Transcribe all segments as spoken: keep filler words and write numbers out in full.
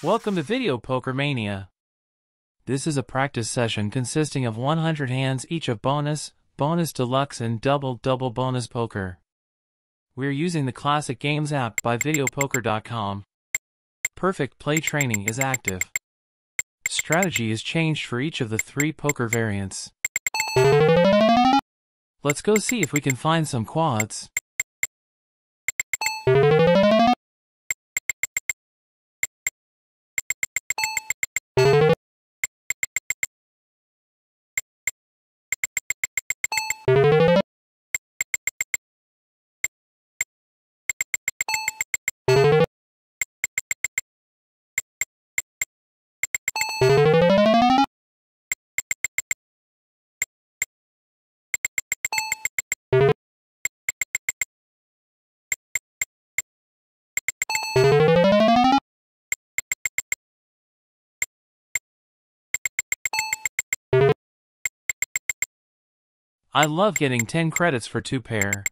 Welcome to Video Poker Mania. This is a practice session consisting of one hundred hands each of Bonus, Bonus Deluxe and Double Double Bonus Poker. We're using the classic games app by video poker dot com. Perfect play training is active. Strategy is changed for each of the three poker variants. Let's go see if we can find some quads. I love getting ten credits for two pair.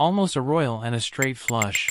Almost a royal and a straight flush.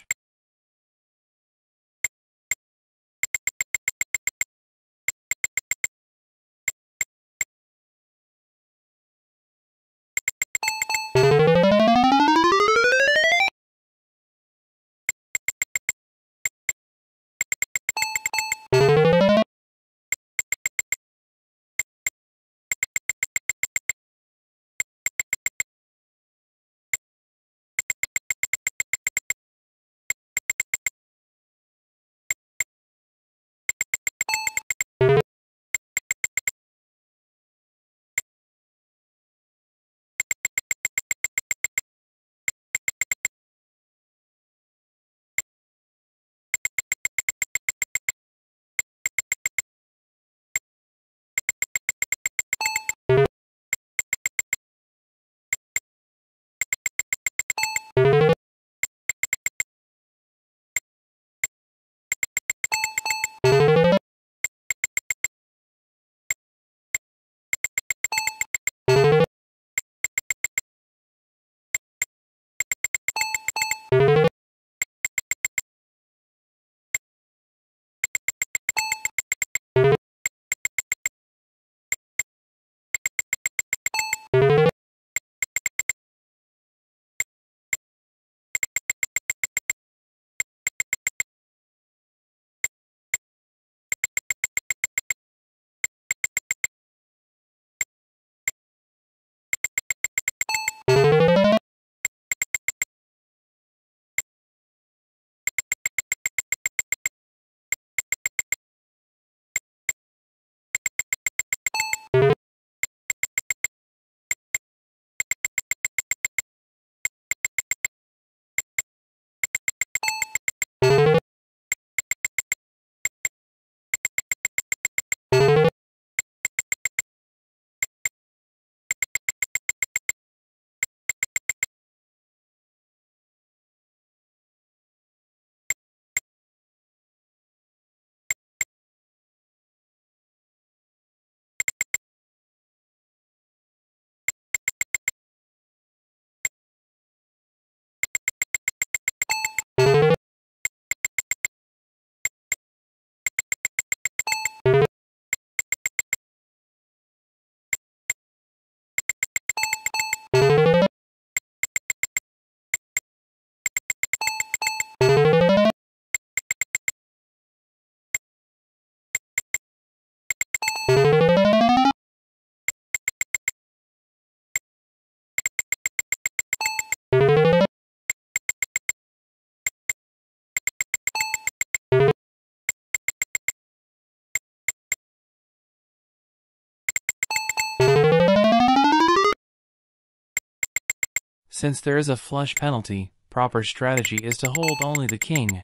Since there is a flush penalty, proper strategy is to hold only the king.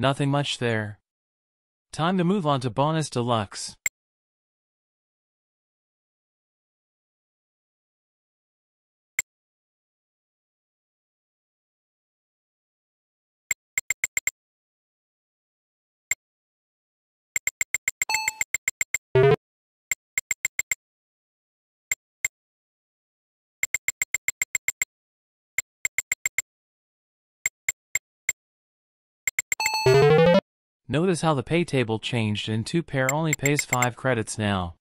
Nothing much there. Time to move on to Bonus Deluxe. Notice how the pay table changed and two pair only pays five credits now.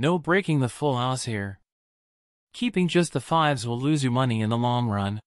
No breaking the full house here. Keeping just the fives will lose you money in the long run.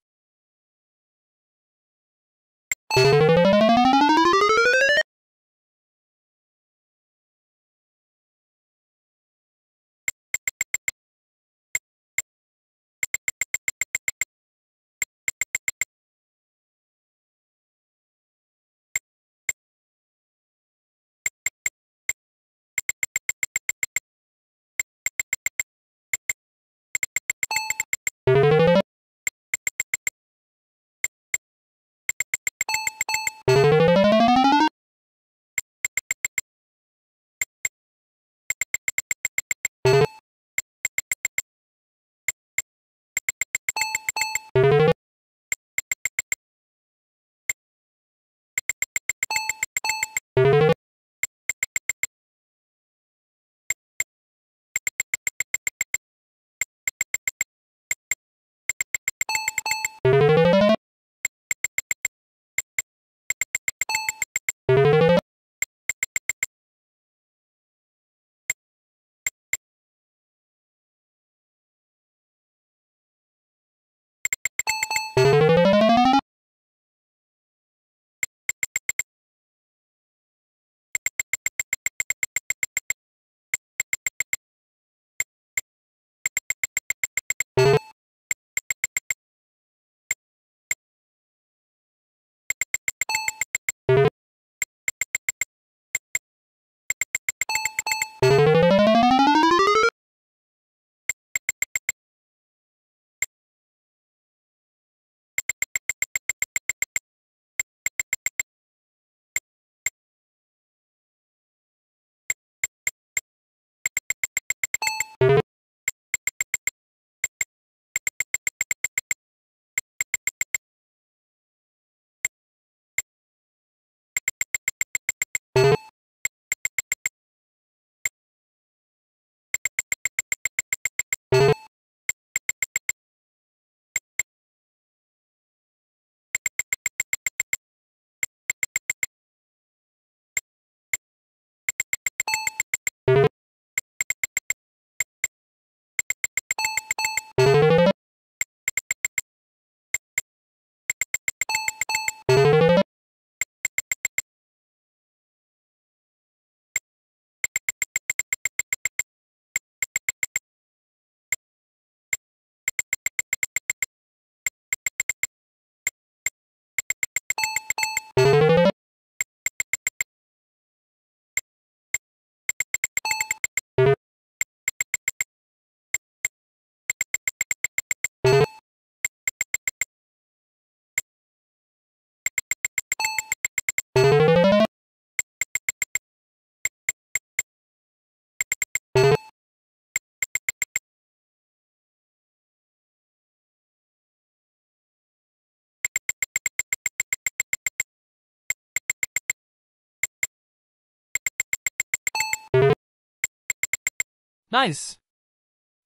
Nice!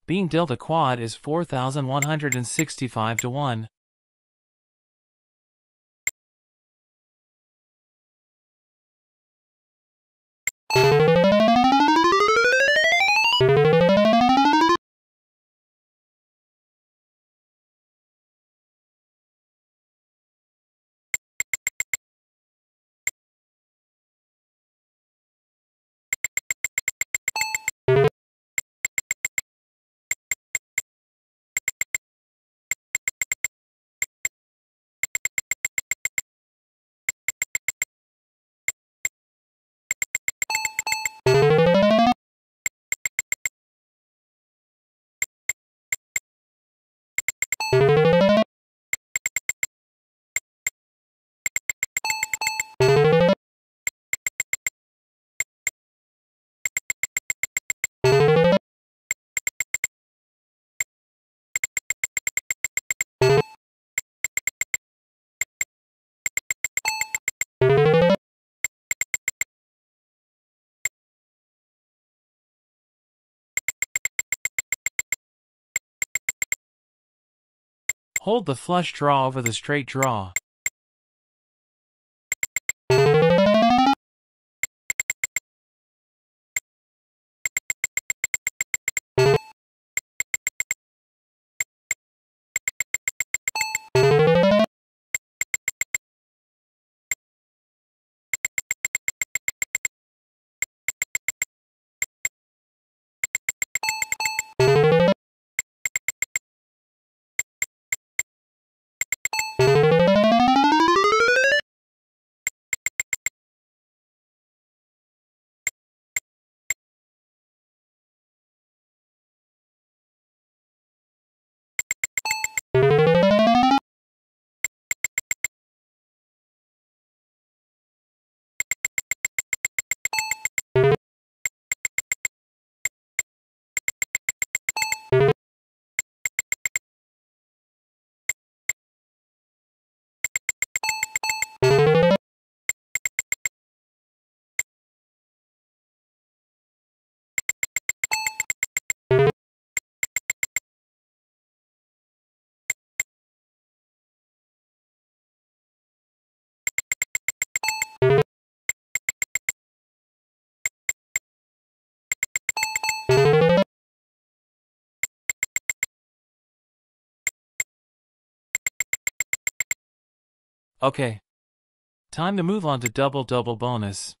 Being dealt a quad is four thousand one hundred sixty-five to one. Hold the flush draw over the straight draw. Okay. Time to move on to Double Double Bonus.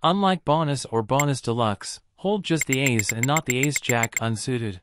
Unlike Bonus or Bonus Deluxe, hold just the ace and not the ace-jack unsuited.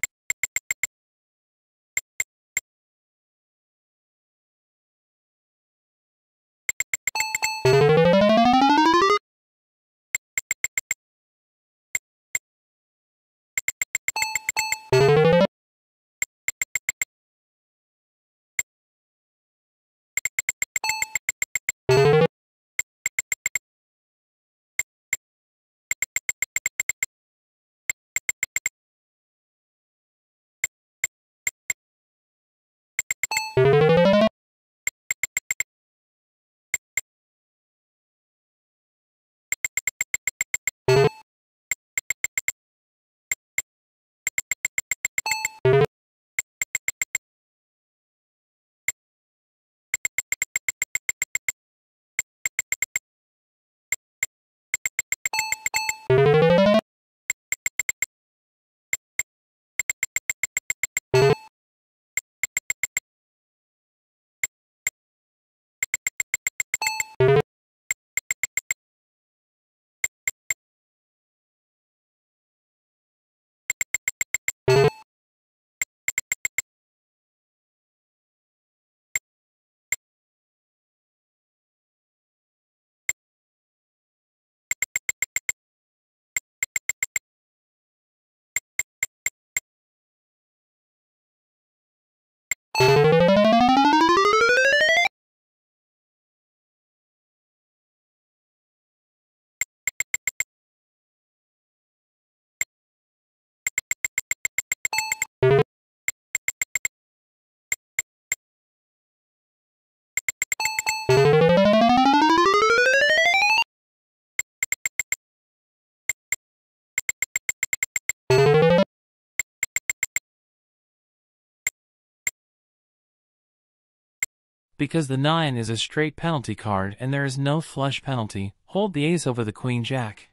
Because the nine is a straight penalty card and there is no flush penalty, hold the ace over the queen-jack.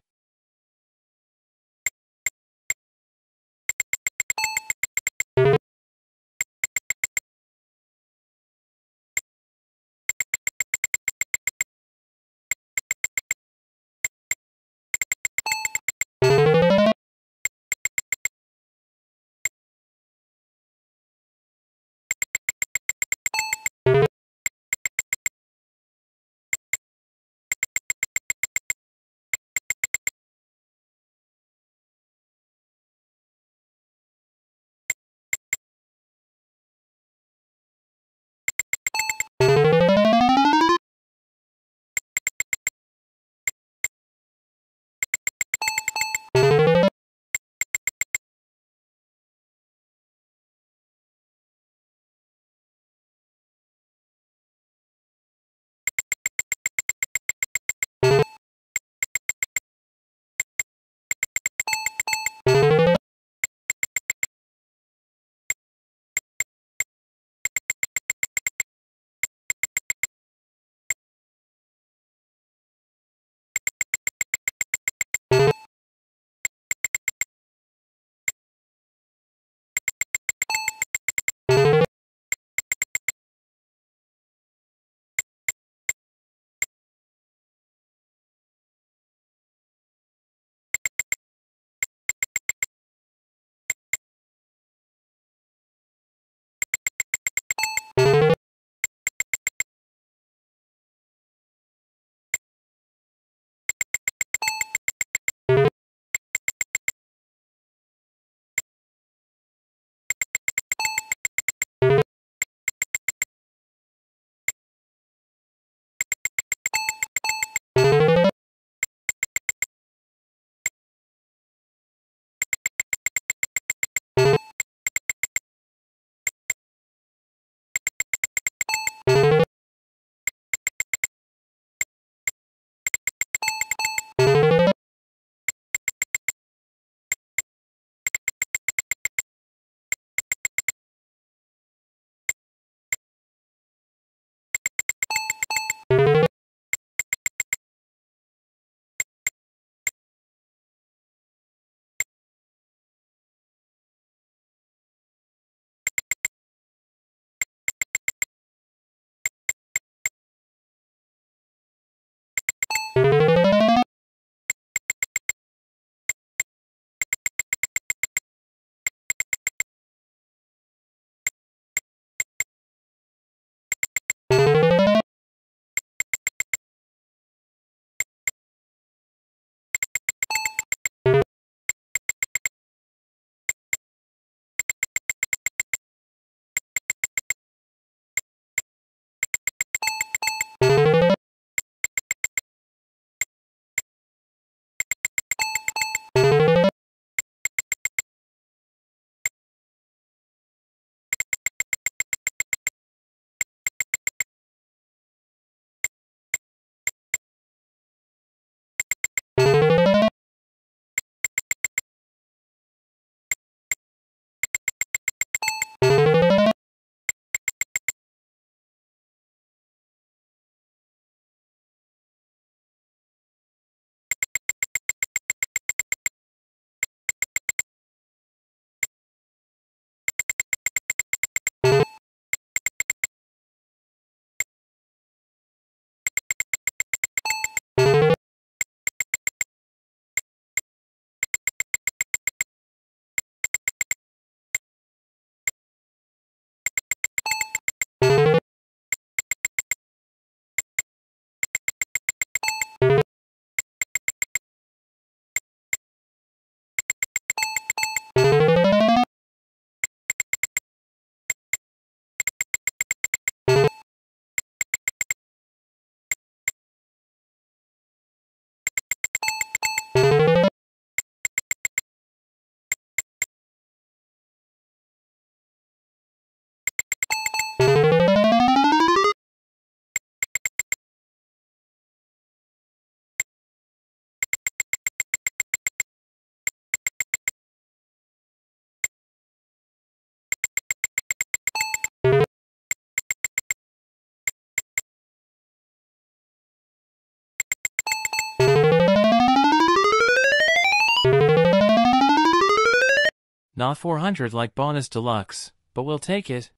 Not four hundred like Bonus Deluxe, but we'll take it.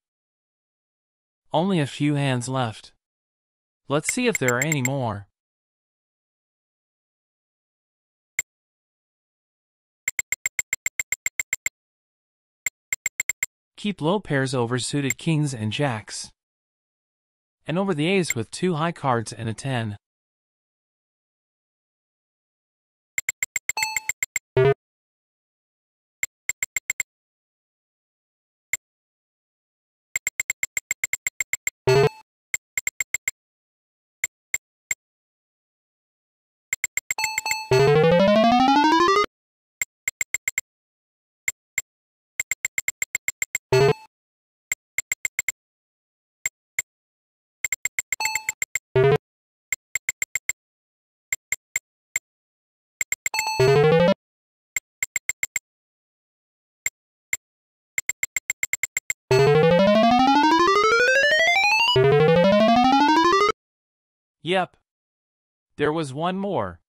Only a few hands left. Let's see if there are any more. Keep low pairs over suited kings and jacks, and over the ace with two high cards and a ten. Yep. There was one more.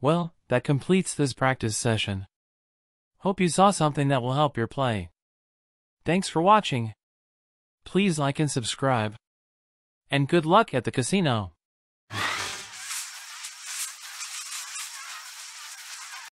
Well, that completes this practice session. Hope you saw something that will help your play. Thanks for watching. Please like and subscribe. And good luck at the casino.